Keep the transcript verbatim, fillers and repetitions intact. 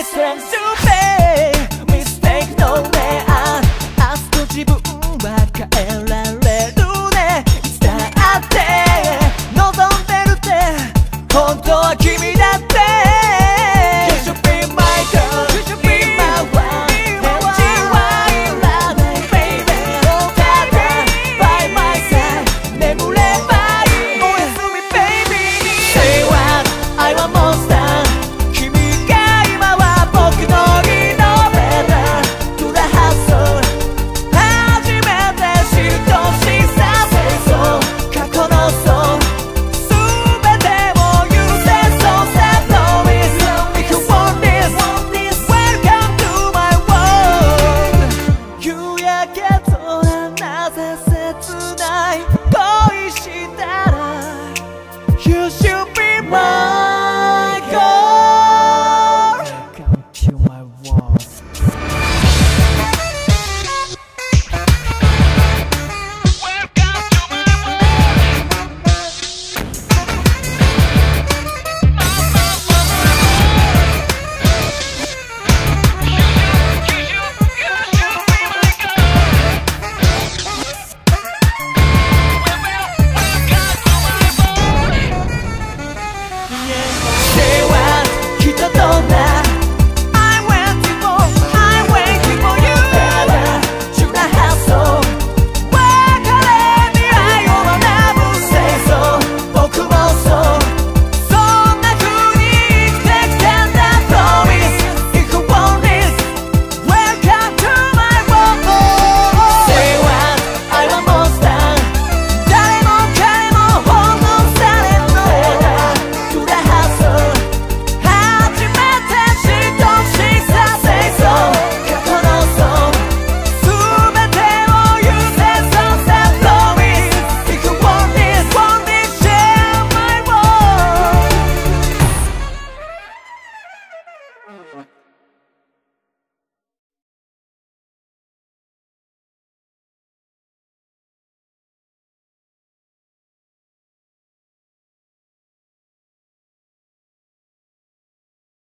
my strength to pay mistake no way out 明日と自分は変えられるねいつだって望んでるって本当は君だって You should be my girl You should be my one and you are my baby ただ by my side 眠ればいいおやすみ baby Say what I want monster You